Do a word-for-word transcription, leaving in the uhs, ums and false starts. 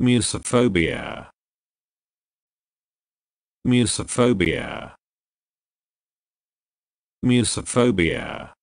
Musophobia. Musophobia. Musophobia.